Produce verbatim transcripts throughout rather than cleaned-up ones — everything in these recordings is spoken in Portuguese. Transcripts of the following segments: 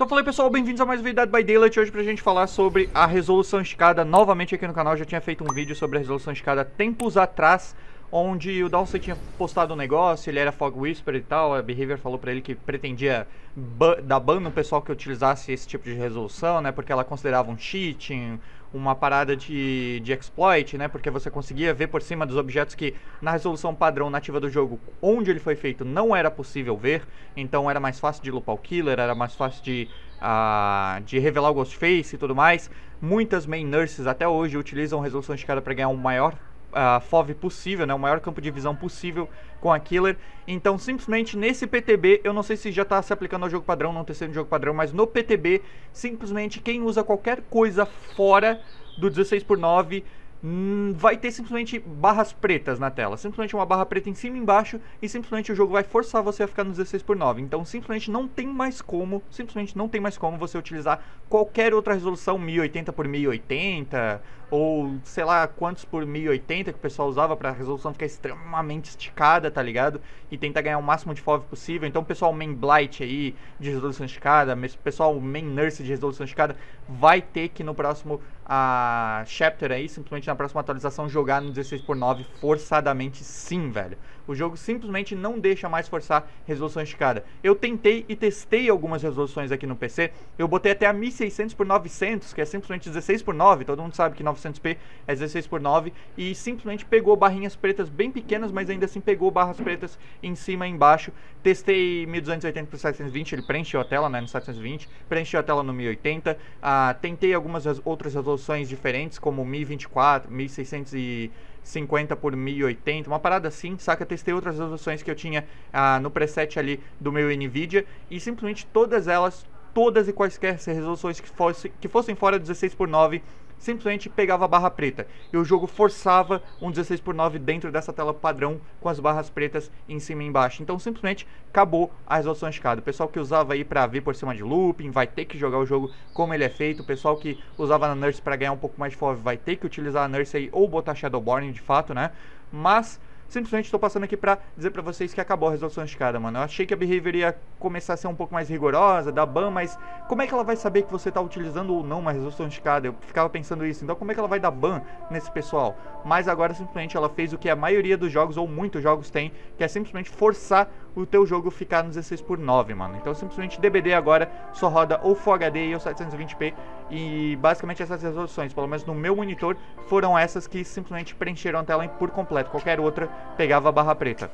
Então falei pessoal, bem-vindos a mais um vídeo Dead by Daylight. Hoje pra gente falar sobre a resolução escada novamente aqui no canal. Eu já tinha feito um vídeo sobre a resolução escada tempos atrás, onde o Dawson tinha postado um negócio, ele era fog whisper e tal. A Behavior falou pra ele que pretendia ban dar ban no pessoal que utilizasse esse tipo de resolução, né? Porque ela considerava um cheating, uma parada de, de exploit, né? Porque você conseguia ver por cima dos objetos que na resolução padrão nativa do jogo, onde ele foi feito, não era possível ver. Então era mais fácil de loopar o killer, era mais fácil de... Ah, de revelar o Ghostface e tudo mais. Muitas main nurses até hoje utilizam resolução escada para ganhar um maior Uh, F O V possível, né, o maior campo de visão possível com a Killer. Então simplesmente nesse P T B, eu não sei se já está se aplicando ao jogo padrão, não testei no jogo padrão, mas no P T B, simplesmente quem usa qualquer coisa fora do dezesseis por nove hum, vai ter simplesmente barras pretas na tela, simplesmente uma barra preta em cima e embaixo, e simplesmente o jogo vai forçar você a ficar no dezesseis por nove. Então simplesmente não tem mais como, simplesmente não tem mais como você utilizar qualquer outra resolução mil e oitenta por mil e oitenta, ou sei lá quantos por mil e oitenta que o pessoal usava pra resolução ficar extremamente esticada, tá ligado? E tentar ganhar o máximo de F O V possível. Então o pessoal main Blight aí de resolução esticada, o pessoal main Nurse de resolução esticada vai ter que no próximo a, chapter aí, simplesmente na próxima atualização, jogar no dezesseis por nove forçadamente sim, velho. O jogo simplesmente não deixa mais forçar resolução esticada. Eu tentei e testei algumas resoluções aqui no P C, eu botei até a mil e seiscentos por novecentos, que é simplesmente dezesseis por nove, todo mundo sabe que novecentos p é dezesseis por nove, e simplesmente pegou barrinhas pretas bem pequenas, mas ainda assim pegou barras pretas em cima e embaixo. Testei mil duzentos e oitenta por setecentos e vinte, ele preencheu a tela, né, no setecentos e vinte, preencheu a tela no mil e oitenta, ah, tentei algumas res outras resoluções diferentes, como mil e vinte e quatro, mil seiscentos e cinquenta por mil e oitenta, uma parada assim, saca? Testei outras resoluções que eu tinha ah, no preset ali do meu Nvidia, e simplesmente todas elas, todas e quaisquer resoluções que, fosse, que fossem fora dezesseis por nove, simplesmente pegava a barra preta, e o jogo forçava um dezesseis por nove dentro dessa tela padrão com as barras pretas em cima e embaixo. Então simplesmente acabou a resolução escada. O pessoal que usava aí pra ver por cima de looping vai ter que jogar o jogo como ele é feito. O pessoal que usava na Nurse pra ganhar um pouco mais de F O V vai ter que utilizar a Nurse aí, ou botar Shadowborn de fato, né? Mas simplesmente tô passando aqui pra dizer pra vocês que acabou a resolução escada, mano. Eu achei que a Behavior ia começar a ser um pouco mais rigorosa, dar ban, mas como é que ela vai saber que você tá utilizando ou não uma resolução escada? Eu ficava pensando isso, então como é que ela vai dar ban nesse pessoal? Mas agora simplesmente ela fez o que a maioria dos jogos, ou muitos jogos tem, que é simplesmente forçar o teu jogo ficar no dezesseis por nove, mano. Então simplesmente D B D agora só roda ou Full H D ou setecentos e vinte p, e basicamente essas resoluções, pelo menos no meu monitor, foram essas que simplesmente preencheram a tela por completo. Qualquer outra pegava a barra preta.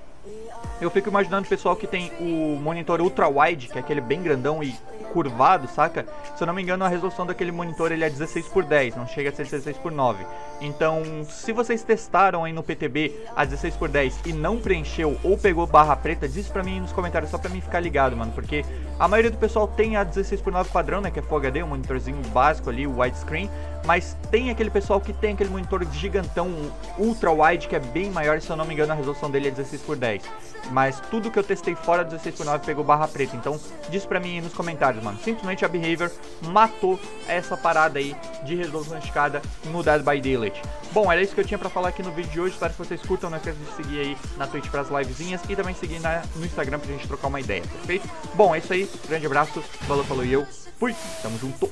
Eu fico imaginando o pessoal que tem o monitor ultra wide, que é aquele bem grandão e curvado, saca? Se eu não me engano, a resolução daquele monitor ele é dezesseis por dez, não chega a ser dezesseis por nove. Então, se vocês testaram aí no P T B a dezesseis por dez e não preencheu ou pegou barra preta, diz pra mim nos comentários, só pra mim ficar ligado, mano, porque a maioria do pessoal tem a dezesseis por nove padrão, né, que é Full H D, um monitorzinho básico ali, widescreen, mas tem aquele pessoal que tem aquele monitor gigantão ultra wide, que é bem maior, se eu não me engano a resolução dele é dezesseis por dez. Mas tudo que eu testei fora dezesseis por nove pegou barra preta. Então diz pra mim aí nos comentários, mano. Simplesmente a Behavior matou essa parada aí de resolução escada no Dead by Daylight. Bom, era isso que eu tinha pra falar aqui no vídeo de hoje. Espero que vocês curtam. Não esqueça de seguir aí na Twitch pras livezinhas, e também seguir na, no Instagram pra gente trocar uma ideia, perfeito? Bom, é isso aí. Grande abraço. Valeu, falou e eu fui. Tamo junto.